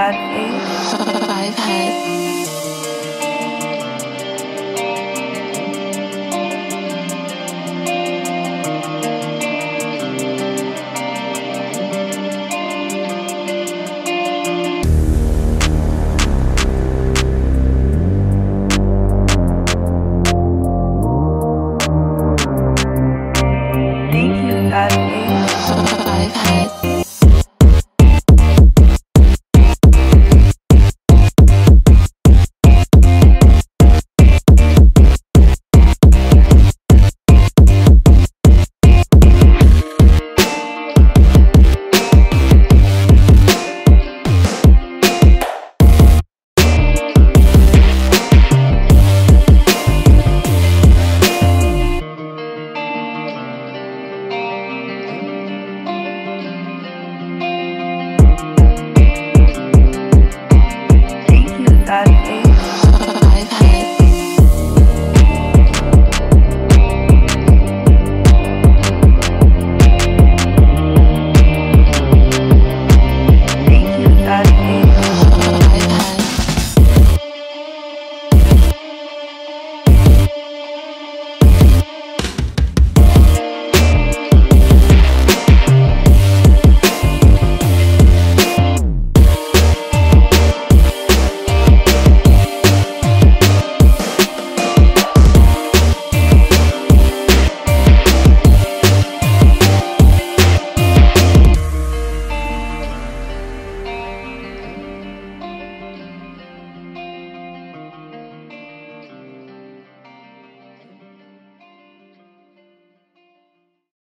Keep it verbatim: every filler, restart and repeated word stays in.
that face. I've had